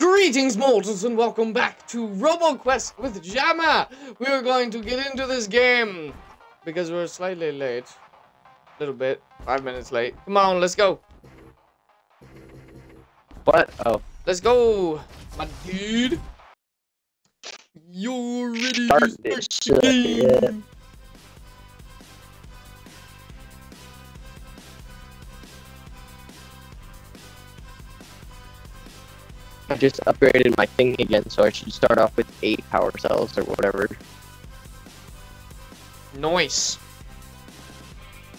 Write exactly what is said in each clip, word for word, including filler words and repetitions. Greetings, mortals, and welcome back to RoboQuest with Jama. We are going to get into this game because we're slightly late. A little bit. Five minutes late. Come on, let's go. What? Oh. Let's go, my dude. You're ready start to start the game. I just upgraded my thing again, so I should start off with eight power cells or whatever. Nice.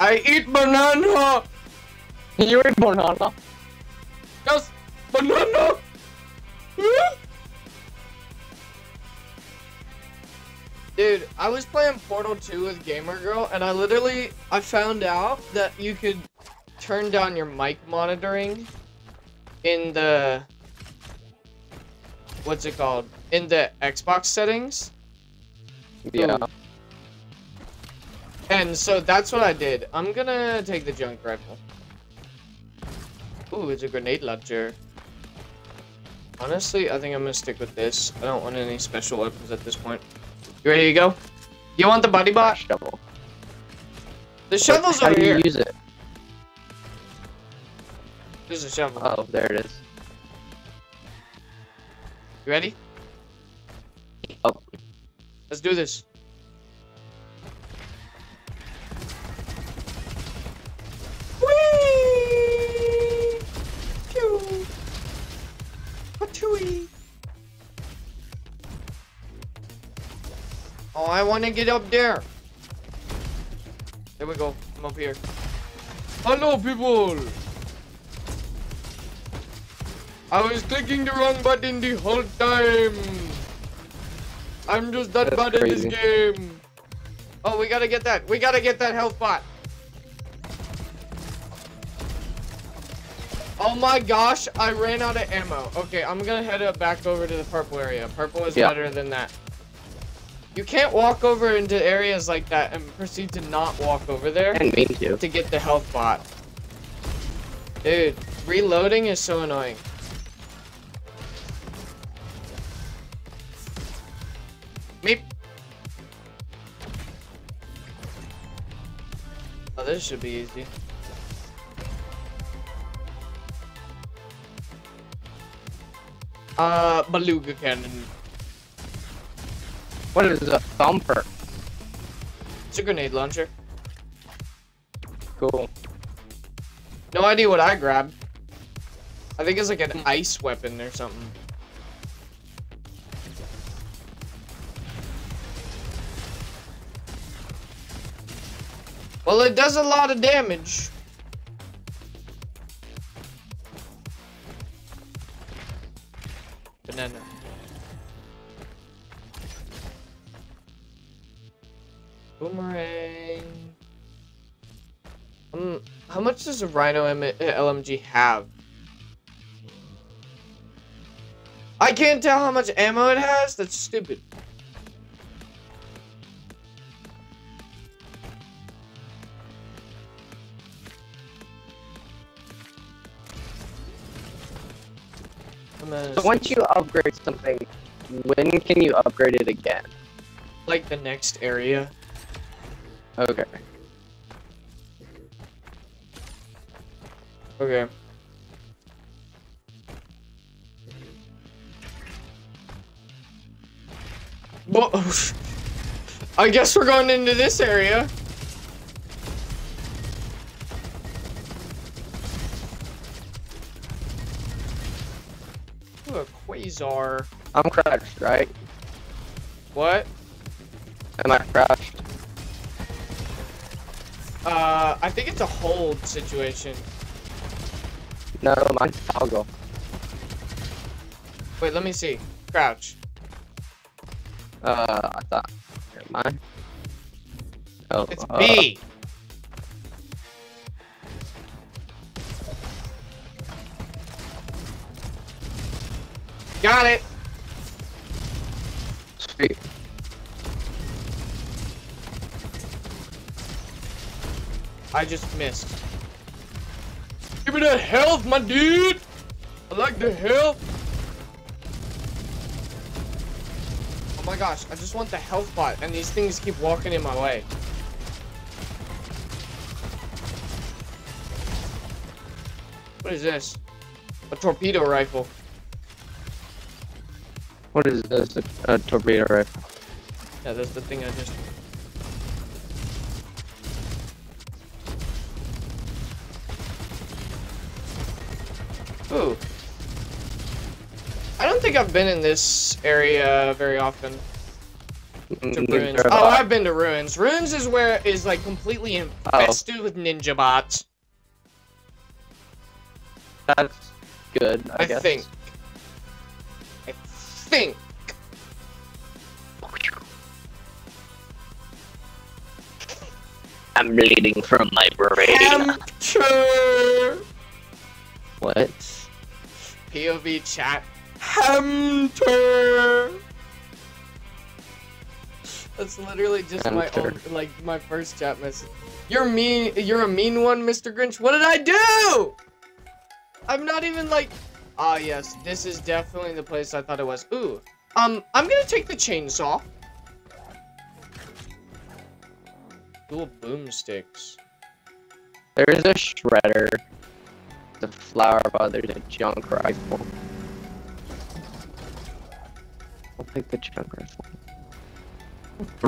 I eat banana. You eat banana? Yes, banana. Dude, I was playing Portal two with Gamer Girl, and I literally I found out that you could turn down your mic monitoring in the. What's it called? In the Xbox settings? Yeah. Ooh. And so that's what I did. I'm gonna take the junk rifle. Ooh, it's a grenade launcher. Honestly, I think I'm gonna stick with this. I don't want any special weapons at this point. You ready to go? You want the buddy bot? Shovel. The shovel's over here. How do you use it? There's a shovel. Oh, there it is. You ready? Oh. Let's do this. Whee! Pew! Patooey! Oh, I want to get up there. There we go. I'm up here. Hello, people! I was clicking the wrong button the whole time. I'm just that bad at this game. Oh, we gotta get that. We gotta get that health bot. Oh my gosh, I ran out of ammo. Okay, I'm gonna head up back over to the purple area. Purple is yeah. better than that. You can't walk over into areas like that and proceed to not walk over there to. to get the health bot. Dude, reloading is so annoying. Meep. Oh, this should be easy. Uh, Beluga Cannon. What is a thumper? It's a grenade launcher. Cool. No idea what I grabbed. I think it's like an ice weapon or something. Well, it does a lot of damage. Banana. Boomerang. Um, how much does a Rhino L M G have? I can't tell how much ammo it has? That's stupid. So once you upgrade something, when can you upgrade it again? Like the next area. Okay. Okay. Well, I guess we're going into this area. A quasar. I'm crashed, right? What? Am I crashed? Uh, I think it's a hold situation. No, mine's toggle. Wait, let me see. Crouch. Uh, I thought. Mine. Oh, it's uh... B. Got it! Sweet. I just missed. Give me that health, my dude! I like the health! Oh my gosh, I just want the health pot, and these things keep walking in my way. What is this? A torpedo rifle. What is this? A, a torpedo rifle. Yeah, that's the thing I just... Ooh. I don't think I've been in this area very often. To ruins. Oh, I've been to ruins. Ruins is where is like completely infested oh. with ninja bots. That's good. I, I guess. think. I think. I'm bleeding from my brain. Hamster. What? P O V chat. Hamster. That's literally just Hamster. my own, like my first chat message. You're mean. You're a mean one, Mister Grinch. What did I do? I'm not even like, ah, yes, this is definitely the place I thought it was. Ooh, um, I'm gonna take the chainsaw. Dual boomsticks. There is a shredder. The flower pot. There's a junk rifle. I'll take the junk rifle.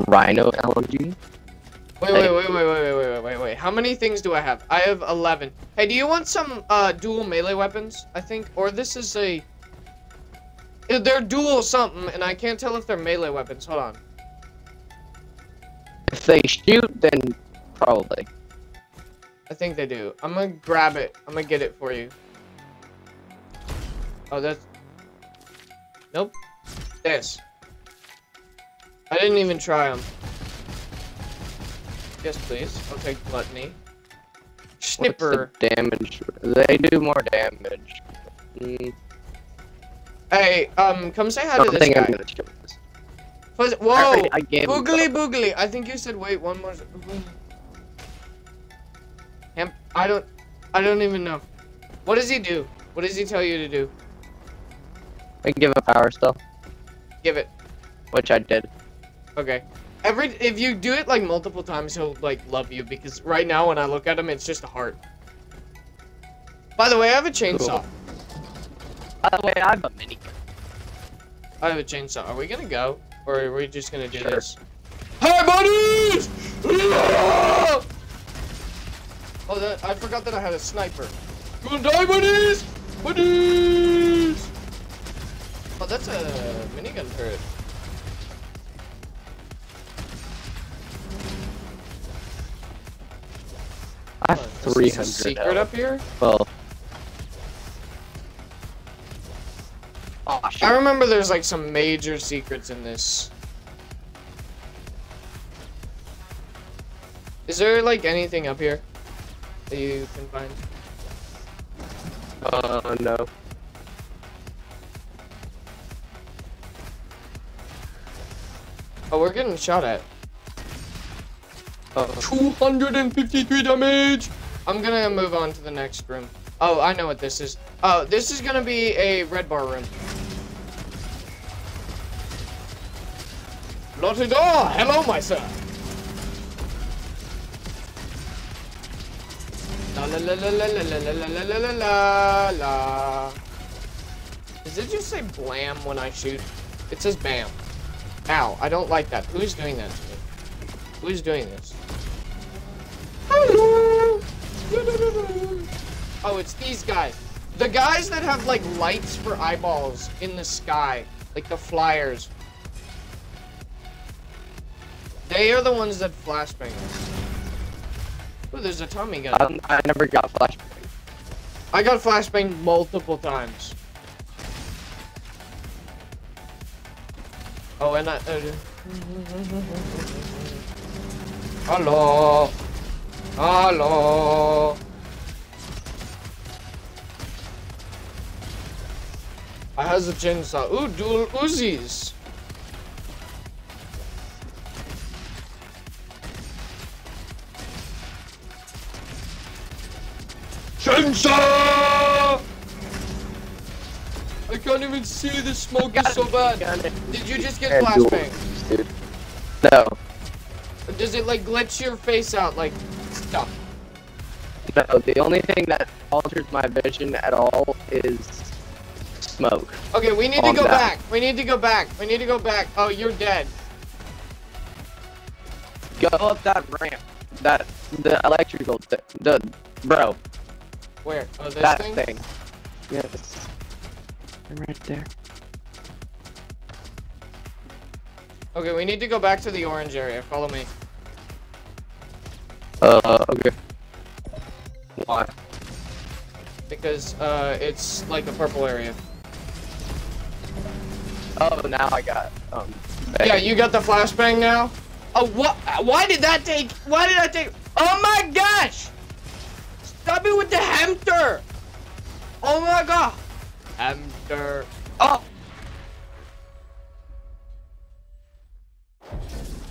Rhino L M G. Wait, wait, wait, wait, wait, wait, wait, wait, wait. How many things do I have? I have eleven. Hey, do you want some uh, dual melee weapons, I think? Or this is a... They're dual something, and I can't tell if they're melee weapons. Hold on. If they shoot, then probably. I think they do. I'm gonna grab it. I'm gonna get it for you. Oh, that's... Nope. This. I didn't even try them. Yes, please. I'll take gluttony. Snipper. What's the damage? They do more damage. Mm. Hey, um, come say hi to this guy. I'm gonna Whoa! I, I boogly boogly. I think you said wait one more. Ham I don't. I don't even know. What does he do? What does he tell you to do? I can give a power stuff. Give it. Which I did. Okay. Every if you do it like multiple times, he'll like love you, because right now when I look at him, it's just a heart. By the way, I have a chainsaw. Cool. By the way, I have a mini. I have a chainsaw. Are we gonna go, or are we just gonna do sure. this? Hey, buddies! Oh, that, I forgot that I had a sniper. You gonna die, buddies? Buddies! Oh, that's a minigun turret. I have three hundred. Secret up here? Well, oh, I remember there's like some major secrets in this. Is there like anything up here that you can find? Uh, no. Oh, we're getting shot at. Uh, two hundred fifty-three damage! I'm gonna move on to the next room. Oh, I know what this is. Oh, this is gonna be a red bar room. Lottie door! Hello, my sir! La la la la la la la la la la la. Does it just say blam when I shoot? It says bam. Ow, I don't like that. Who's doing that to me? Who's doing this? Hello. Oh, it's these guys. The guys that have like lights for eyeballs in the sky, like the flyers. They are the ones that flashbang us. Oh, there's a Tommy gun. Um, I never got flashbang. I got flashbang multiple times. Oh, and I. Uh, Hello. Hello. I has a chainsaw. Ooh, dual Uzis. Chainsaw! I can't even see. The smoke is so bad. Did you just get flashbang? No. Does it like glitch your face out like stuff? No, the only thing that alters my vision at all is smoke. Okay, we need to go back. We need to go back. We need to go back. Oh, you're dead. Go up that ramp. That, the electrical thing. The, bro. Where? Oh, this that thing? thing. Yes. I'm right there. Okay, we need to go back to the orange area. Follow me. Uh, okay. Why? Because, uh, it's like the purple area. Oh, now I got, um... Bang. Yeah, you got the flashbang now? Oh, what? Why did that take... Why did that take... Oh my gosh! Stop it with the hamster! Oh my god! Hamster... Oh!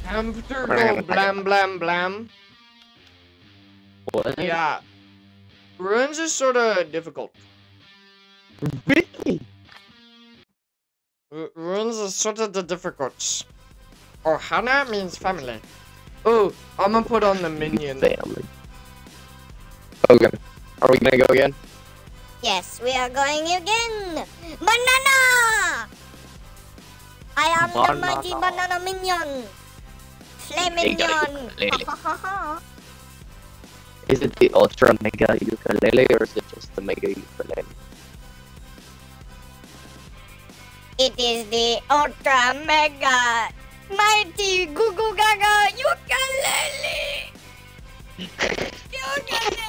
Hamster go blam blam blam. What? Yeah. Ruins is sort of difficult. Really? R ruins is sort of the difficult. Or Hana means family. Oh, I'm gonna put on the minion. Family. Okay. Are we gonna go again? Yes, we are going again. Banana! I am banana. the mighty banana minion. Flay minion. Ha ha ha. Is it the ultra mega ukulele or is it just the mega ukulele? It is the ultra mega mighty goo goo gaga ukulele! Ukulele!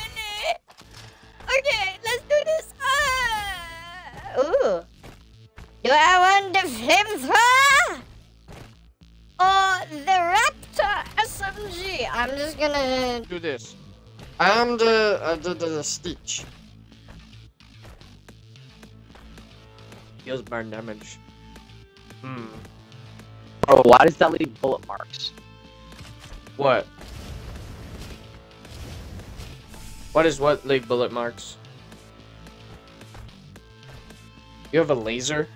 Okay, let's do this! Ah. Ooh! Do I want the flamethrower? Or the Raptor S M G? I'm just gonna do this. I'm the, uh, the, the, the Stitch. Deals burn damage. Hmm. Bro, why does that leave bullet marks? What? What is what leave bullet marks? You have a laser?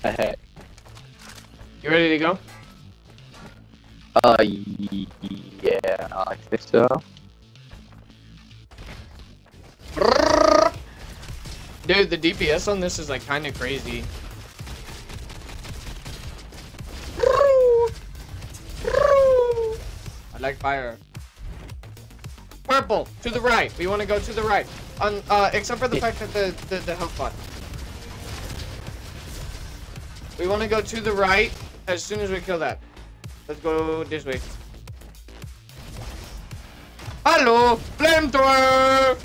What the heck? You ready to go? Uh, yeah, I think so. Dude, the D P S on this is like kind of crazy. I like fire. Purple, to the right. We want to go to the right. On, uh, except for the fact that the the, the health bot. We want to go to the right. As soon as we kill that, let's go this way. Hello, flamethrower!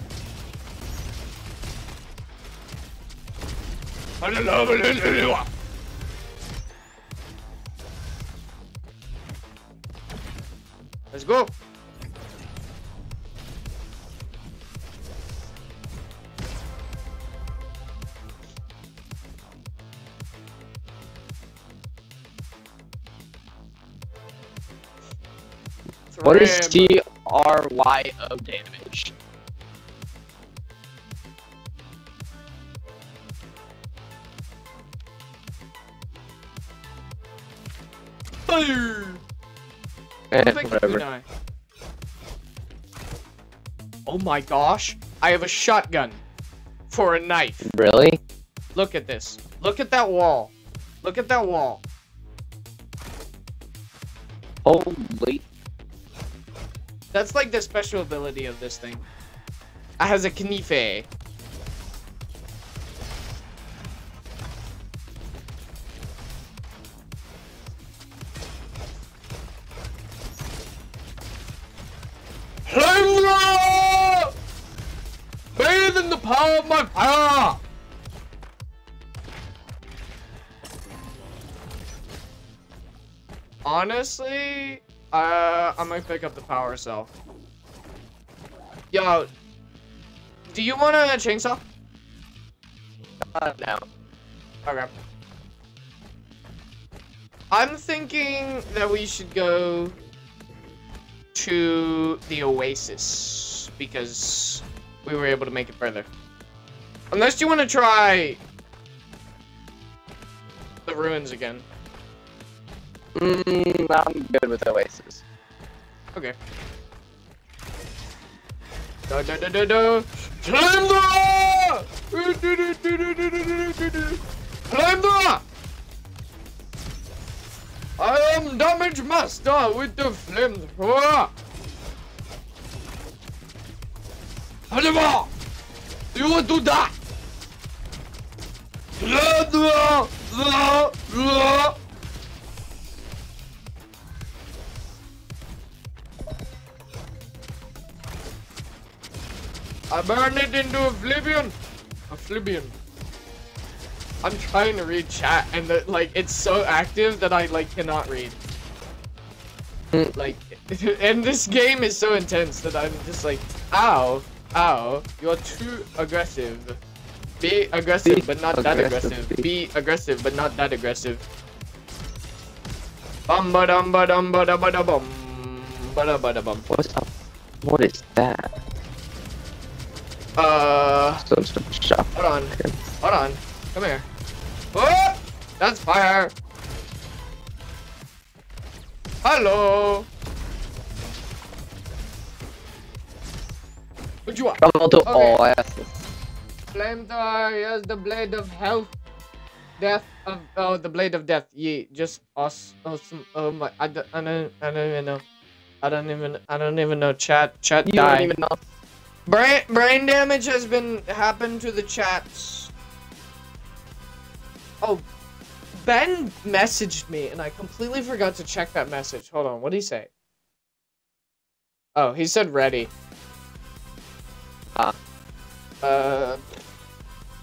Let's go. What is C R Y O damage? Fire! Eh, whatever. Oh my gosh, I have a shotgun for a knife. Really? Look at this. Look at that wall. Look at that wall. Holy... That's like the special ability of this thing. It has a knife. Flamethrower! Bathe in the power of my fire! Honestly... Uh, I might pick up the power cell. Yo, do you want a chainsaw? Uh, no. Okay. I'm thinking that we should go to the oasis because we were able to make it further. Unless you want to try the ruins again. Mm, I'm good with oasis. Okay. Do do do do do. Climb the! Do do do do do do do do. Climb the! I am damage master with the flamethrower. Hello! You will do that. La la la. I burned it into oblivion. Oblivion. I'm trying to read chat, and the, like it's so active that I like cannot read. Like, and this game is so intense that I'm just like, ow, ow, you're too aggressive. Be aggressive, but not that aggressive. Be aggressive, but not that aggressive. Bum ba dum ba dum ba da ba da bum ba da ba da bum. What's up? What is that? Uh. Hold on. Hold on. Come here. Oh! That's fire! Hello! What you want? Travel to all asses. Flamethrower, yes, the blade of health. Death of. Oh, the blade of death. Yeah, just awesome. awesome. Oh my. I don't, I, don't, I don't even know. I don't even. I don't even know. Chat. Chat died. You don't even know. Brain, brain damage has been happened to the chats. Oh, Ben messaged me, and I completely forgot to check that message. Hold on, what did he say? Oh, he said ready. Ah. Uh.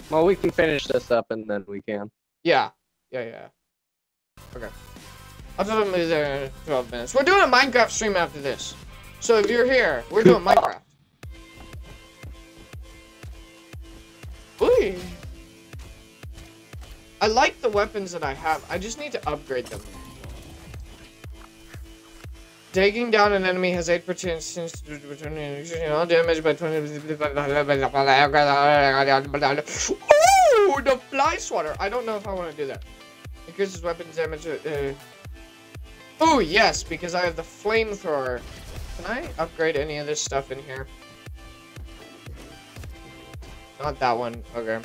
Well, we can finish this up, and then we can. Yeah. Yeah, yeah. Okay. I'll do it in twelve minutes. We're doing a Minecraft stream after this. So if you're here, we're doing Minecraft. Ooh. I like the weapons that I have. I just need to upgrade them. Taking down an enemy has eight percent chance to return all damage by twenty. Ooh, the fly swatter. I don't know if I want to do that. Increases weapons damage. Uh... Oh, yes, because I have the flamethrower. Can I upgrade any of this stuff in here? Not that one. Okay.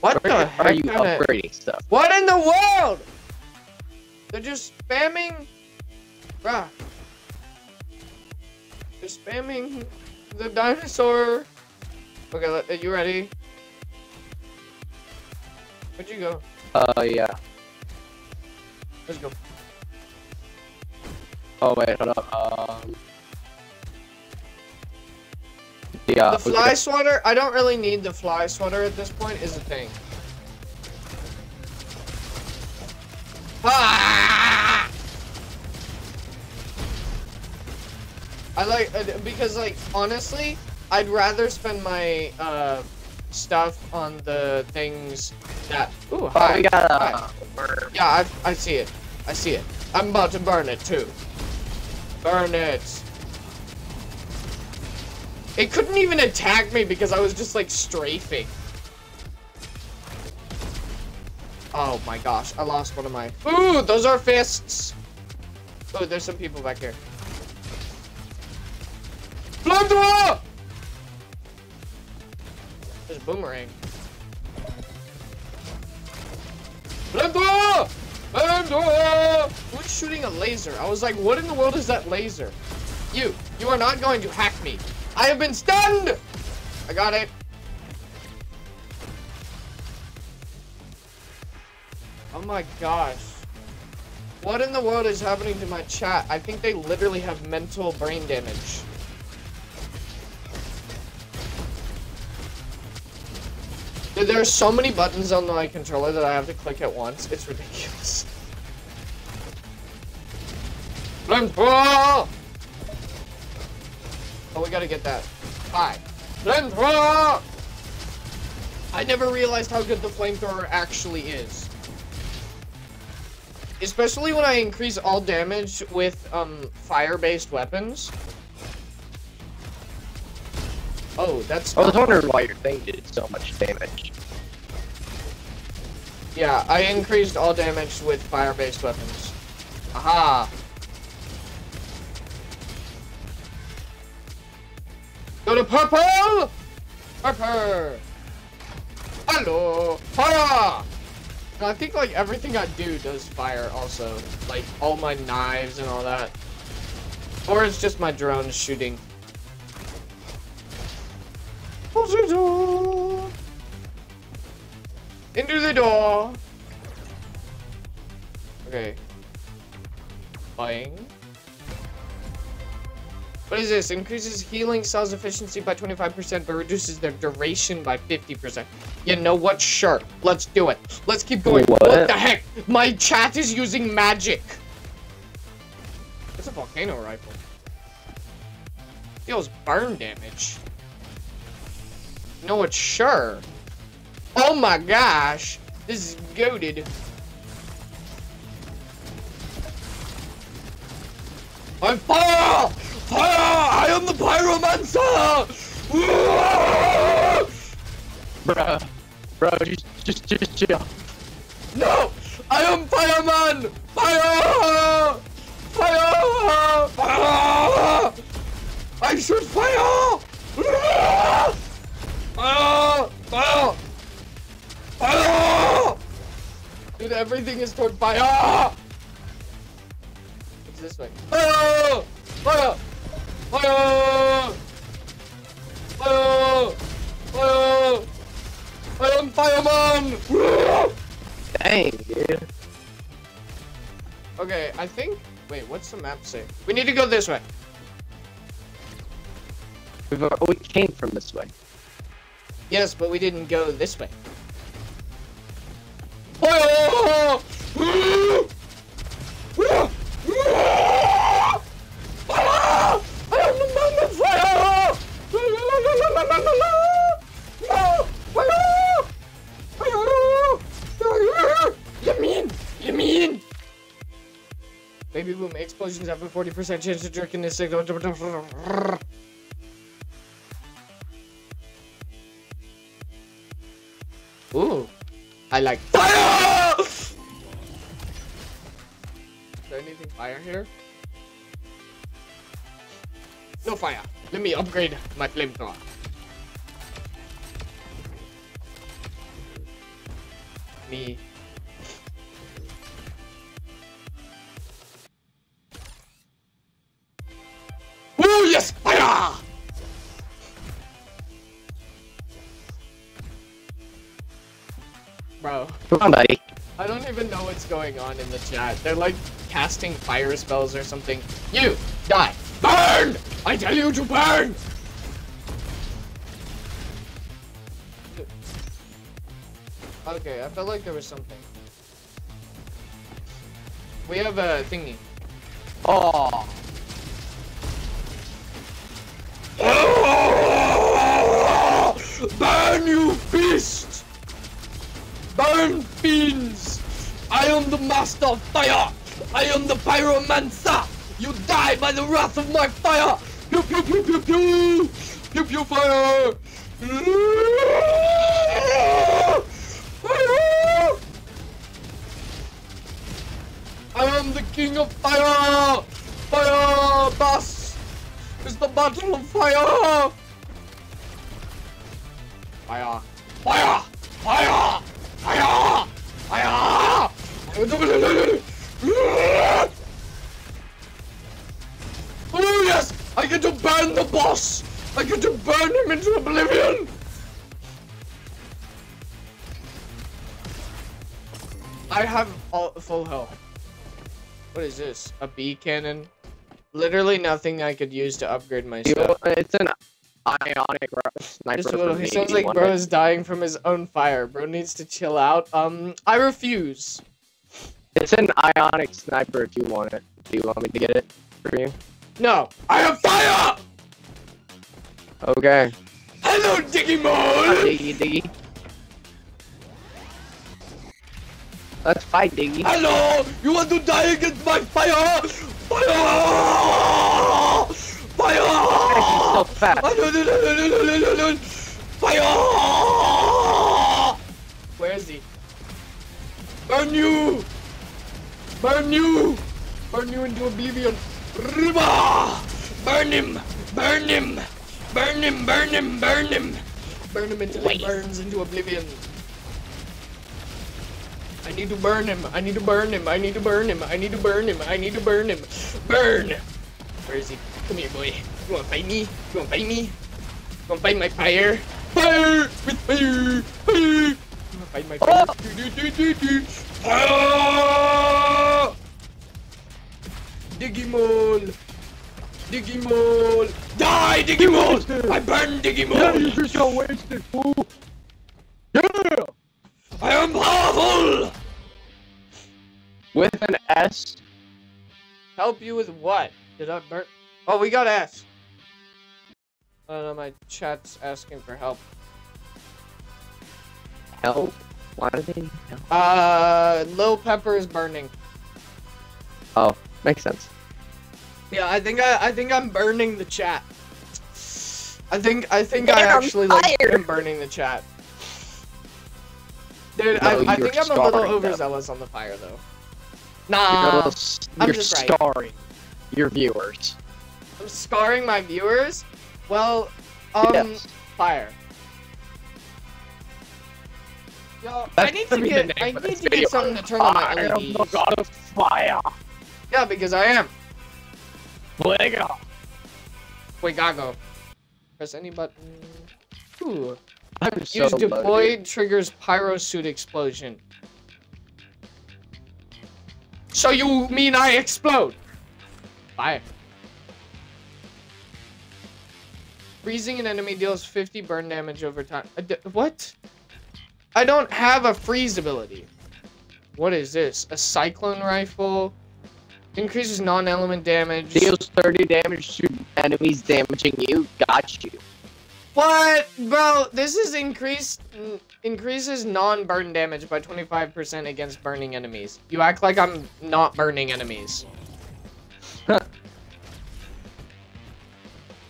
What the are heck you kinda... upgrading stuff? What in the world? They're just spamming, bruh. They're spamming the dinosaur. Okay, are you ready? Where'd you go? Uh, yeah. Let's go. Oh wait, hold up. Um. Yeah, the fly okay. swatter, I don't really need the fly swatter at this point, is a thing. Ah! I like, because like, honestly, I'd rather spend my uh, stuff on the things that, ooh, hi, oh, gotta hi. Burn. Yeah, I, I see it, I see it. I'm about to burn it too. Burn it. It couldn't even attack me because I was just like strafing. Oh my gosh, I lost one of my. Ooh, those are fists. Oh, there's some people back here. Flamethrower! There's a boomerang. Flamethrower! Flamethrower! Who's shooting a laser? I was like, what in the world is that laser? You, you are not going to hack me. I have been stunned! I got it. Oh my gosh. What in the world is happening to my chat? I think they literally have mental brain damage. Dude, there are so many buttons on my controller that I have to click at once. It's ridiculous. Flamethrower! Oh, we gotta get that. Hi. Flamethrower! I never realized how good the flamethrower actually is. especially when I increase all damage with um fire-based weapons. Oh, that's. I was wondering why your thing did so much damage. Yeah, I increased all damage with fire-based weapons. Aha! Go to purple! Purple! Hello! Fire! And I think, like, everything I do does fire also. Like, all my knives and all that. Or it's just my drone shooting. Into the door! Into the door! Okay. Buying. What is this? Increases healing cells efficiency by twenty-five percent, but reduces their duration by fifty percent. You know what? Sure. Let's do it. Let's keep going. What, what the heck? My chat is using magic. It's a volcano rifle. Deals burn damage. You know what? Sure. Oh my gosh. This is goated. I'm fire! Fire! I am the Pyromancer! Bruh. Bruh, just, just, just chill. No! I am Fireman! Fire! Fire! Fire! I shoot fire! Fire! Fire! Fire! Dude, everything is toward fire! It's this way. Fire! Fire! Fire! Fire! Fire! I am Fireman! Dang, dude. Okay, I think... Wait, what's the map say? We need to go this way. We've, oh, we came from this way. Yes, but we didn't go this way. Fire! Baby boom, explosions have a forty percent chance of jerking this signal. Ooh, I like fire! Is there anything fire here? No fire. Let me upgrade my flamethrower. Me. Ooh, yes, fire! Bro. Come on, buddy. I don't even know what's going on in the chat. They're like casting fire spells or something. You! Die! Burn! I tell you to burn! Okay, I felt like there was something. We have a thingy. Oh. Burn, you beast! Burn, fiends! I am the master of fire! I am the Pyromancer! You die by the wrath of my fire! Pew pew pew pew pew! Pew pew fire! Fire! I am the king of fire! Fire, boss! It's the battle of fire! Fire! Fire! Fire! Fire! Fire! Fire! Oh yes! I get to burn the boss! I get to burn him into oblivion! I have all, full health. What is this? A bee cannon? Literally nothing I could use to upgrade my stuff. It's an ionic sniper. Just a little, he sounds like bro is dying from his own fire. Bro needs to chill out. Um, I refuse. It's an ionic sniper if you want it. Do you want me to get it for you? No, I have fire! Okay. Hello, Digimon! Diggy, diggy. Let's fight, Diggy. Hello! You want to die against my fire? Fire! Fire! She's so fast. Fire! Where is he? Burn you! Burn you! Burn you into oblivion! Burn him! Burn him! Burn him! Burn him! Burn him! Burn him until he burns into oblivion. I need to burn him. I need to burn him. I need to burn him. I need to burn him. I need to burn him. Burn! Where is he? Come here, boy. You wanna fight me? You wanna fight me? You wanna fight my fire? Fire! With fire! Fire! You wanna fight my fire? Oh. Do, do, do, do, do. Fire! Digimon! Digimon! Die, Digimon! I burned Digimon! Yeah, you just got wasted, fool! Yeah! I am powerful! With an S? Help you with what? Did I burn? Oh, we got S! I don't know, my chat's asking for help. Help? Why do they need help? Uh, Lil Pepper is burning. Oh, makes sense. Yeah, I think I, I think I'm burning the chat. I think I think Damn I actually fire. like am burning the chat. Dude, no, I, I think I'm a little overzealous them. on the fire though. Nah, you're, little, I'm you're just scarring right. your viewers. I'm scarring my viewers. Well, um, yes. fire. Yo, That's I need to get I need to get something to turn on my L E Ds. I am the god of fire. Yeah, because I am. Fuego! Wait, Gago. Press any button. Ooh. I'm Use so deployed loaded. triggers pyro suit explosion. So you mean I explode? Fire. Freezing an enemy deals fifty burn damage over time. What? I don't have a freeze ability. What is this? A cyclone rifle? Increases non-element damage. Deals thirty damage to enemies damaging you. Got you. What? Bro, this is increased... Increases non-burn damage by twenty-five percent against burning enemies. You act like I'm not burning enemies.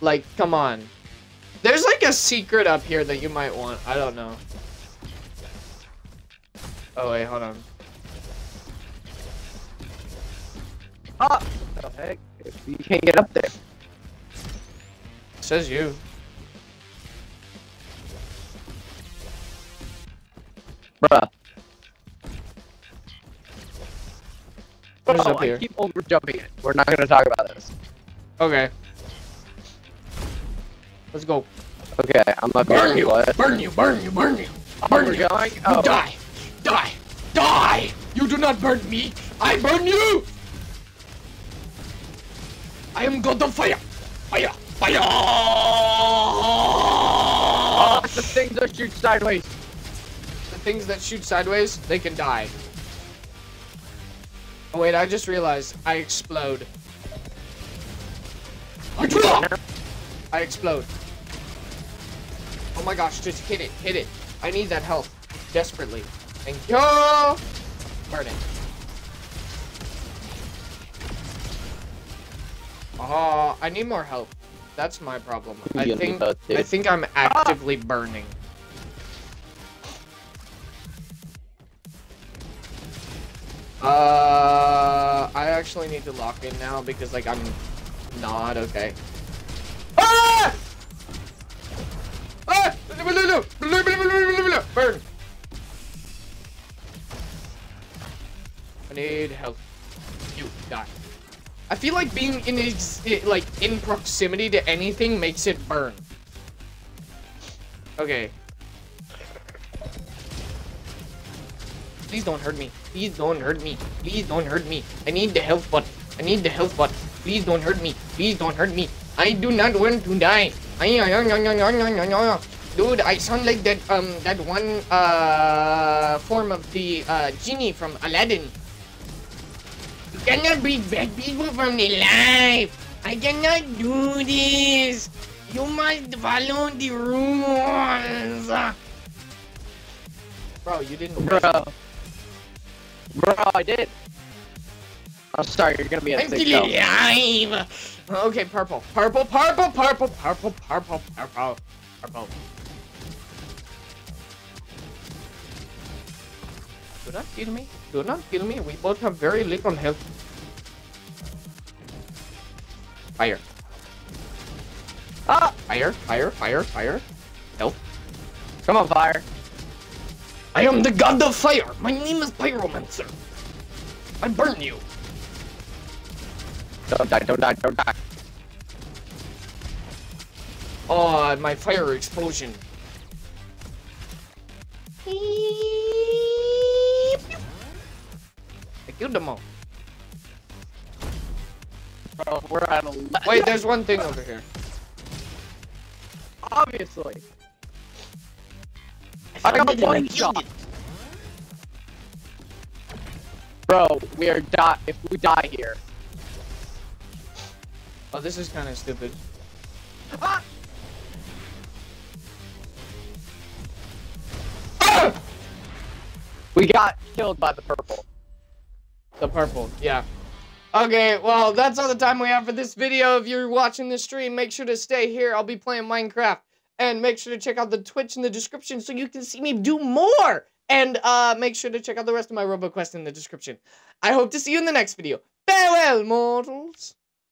Like, come on. There's like a secret up here that you might want. I don't know. Oh, wait, hold on. Up. What the heck? You can't get up there. It says you. Bruh. Bro, up I here? keep over jumping it. We're not gonna talk about this. Okay. Let's go. Okay, I'm not burn you. What? Burn you, burn you, burn you. Burn oh, you. Going? Oh. You die. Die. Die. You do not burn me. I burn you. I am god of fire! Fire! Fire! Oh, the things that shoot sideways. The things that shoot sideways, they can die. Oh wait, I just realized I explode. I explode. Oh my gosh, just hit it, hit it. I need that health. Desperately. Thank you! Burn it. Uh, I need more help. That's my problem. I think I think I'm actively ah! burning. Uh, I actually need to lock in now because like I'm not okay. Ah! Ah! Burn. I need help. You die. I feel like being in ex like in proximity to anything makes it burn. Okay. Please don't hurt me. Please don't hurt me. Please don't hurt me. I need the health button. I need the health button. Please don't hurt me. Please don't hurt me. I do not want to die. Dude, I sound like that um that one uh form of the uh genie from Aladdin. I cannot bring back people from the life. I cannot do this. You must follow the rules. Bro, you didn't. Bro. Bro, I did. I'm sorry, you're gonna be at six though. Okay, purple, purple, purple, purple, purple, purple, purple, purple. Do not kill me. Do not kill me. We both have very little health. Fire. Ah! Fire, fire, fire, fire. Help. Come on, fire. I am the god of fire. My name is Pyromancer. I burn you. Don't die, don't die, don't die. Oh, my fire explosion. I killed them all. Bro, we're at a... Wait, there's one thing over here. Obviously. I, I got one shot. Bro, we are die- if we die here. Oh, this is kind of stupid. Ah! Ah! We got killed by the purple. The purple, yeah. Okay, well, that's all the time we have for this video. If you're watching this stream, make sure to stay here. I'll be playing Minecraft. And make sure to check out the Twitch in the description so you can see me do more. And uh, make sure to check out the rest of my RoboQuest in the description. I hope to see you in the next video. Farewell, mortals.